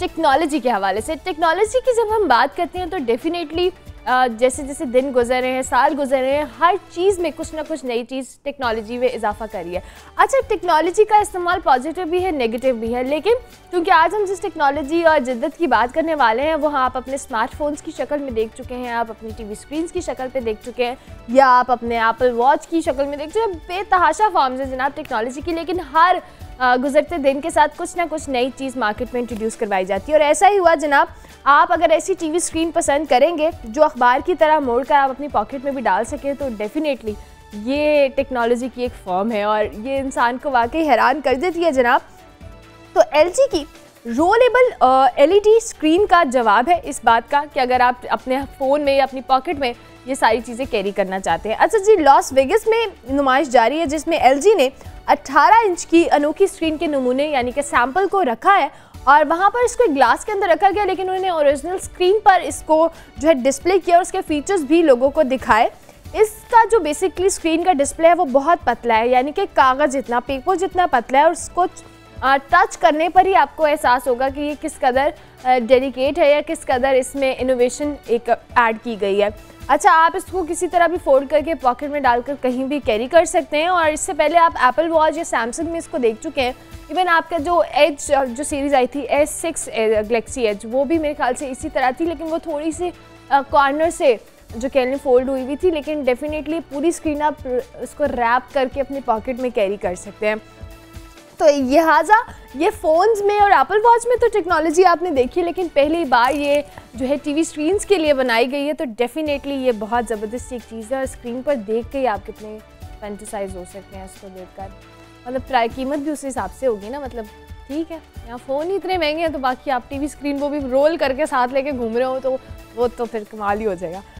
Technology के हवाले से। टेक्नोलॉजी की जब हम बात करते हैं तो डेफिनेटली जैसे जैसे दिन गुजर रहे हैं, साल गुजर रहे हैं, हर चीज़ में कुछ ना कुछ नई चीज़ टेक्नोलॉजी में इजाफा करी है। अच्छा, टेक्नोलॉजी का इस्तेमाल पॉजिटिव भी है, नेगेटिव भी है, लेकिन क्योंकि आज हम जिस टेक्नोलॉजी और जिद्दत की बात करने वाले हैं वो आप अपने स्मार्टफोन्स की शक्ल में देख चुके हैं, आप अपनी टीवी स्क्रीन्स की शक्ल पर देख चुके हैं, या आप अपने एप्पल वॉच की शक्ल में देख चुके हैं। बेतहाशा फॉर्म्स हैं जनाब टेक्नोलॉजी की, लेकिन हर गुजरते दिन के साथ कुछ ना कुछ नई चीज़ मार्केट में इंट्रोड्यूस करवाई जाती है। और ऐसा ही हुआ जनाब, आप अगर ऐसी टीवी स्क्रीन पसंद करेंगे जो अखबार की तरह मोड़कर आप अपनी पॉकेट में भी डाल सकें, तो डेफिनेटली ये टेक्नोलॉजी की एक फॉर्म है और ये इंसान को वाकई हैरान कर देती है जनाब। तो LG की रोलेबल LED स्क्रीन का जवाब है इस बात का कि अगर आप अपने फ़ोन में या अपनी पॉकेट में ये सारी चीज़ें कैरी करना चाहते हैं। अच्छा जी, लॉस वेगस में नुमाइश जारी है जिसमें LG ने 18 इंच की अनोखी स्क्रीन के नमूने यानी कि सैम्पल को रखा है और वहाँ पर इसको ग्लास के अंदर रखा गया, लेकिन उन्होंने ओरिजिनल स्क्रीन पर इसको जो है डिस्प्ले किया और उसके फीचर्स भी लोगों को दिखाए। इसका जो बेसिकली स्क्रीन का डिस्प्ले है वो बहुत पतला है, यानी कि कागज़ जितना, पेपर जितना पतला है, और उसको टच करने पर ही आपको एहसास होगा कि ये किस कदर डेलिकेट है या किस कदर इसमें इनोवेशन एक ऐड की गई है। अच्छा, आप इसको किसी तरह भी फोल्ड करके पॉकेट में डालकर कहीं भी कैरी कर सकते हैं। और इससे पहले आप एप्पल वॉच या सैमसंग में इसको देख चुके हैं। इवन आपका जो एज जो सीरीज़ आई थी S6 गलेक्सी एज, वो भी मेरे ख्याल से इसी तरह थी, लेकिन वो थोड़ी सी कॉर्नर से जो कहने फोल्ड हुई हुई थी, लेकिन डेफिनेटली पूरी स्क्रीन आप उसको रैप करके अपने पॉकेट में कैरी कर सकते हैं। तो लिहाजा ये फ़ोन्स में और एप्पल वॉच में तो टेक्नोलॉजी आपने देखी, लेकिन पहली बार ये जो है टीवी स्क्रीन्स के लिए बनाई गई है, तो डेफिनेटली ये बहुत ज़बरदस्त एक चीज़ है। और स्क्रीन पर देख के ही आप कितने फैंटिसाइज हो सकते हैं इसको देखकर, मतलब प्राय कीमत भी उस हिसाब से होगी ना। मतलब ठीक है, यहाँ फ़ोन ही इतने महंगे हैं, तो बाकी आप टीवी स्क्रीन वो भी रोल करके साथ लेके घूम रहे हो, तो वो तो फिर कमाल ही हो जाएगा।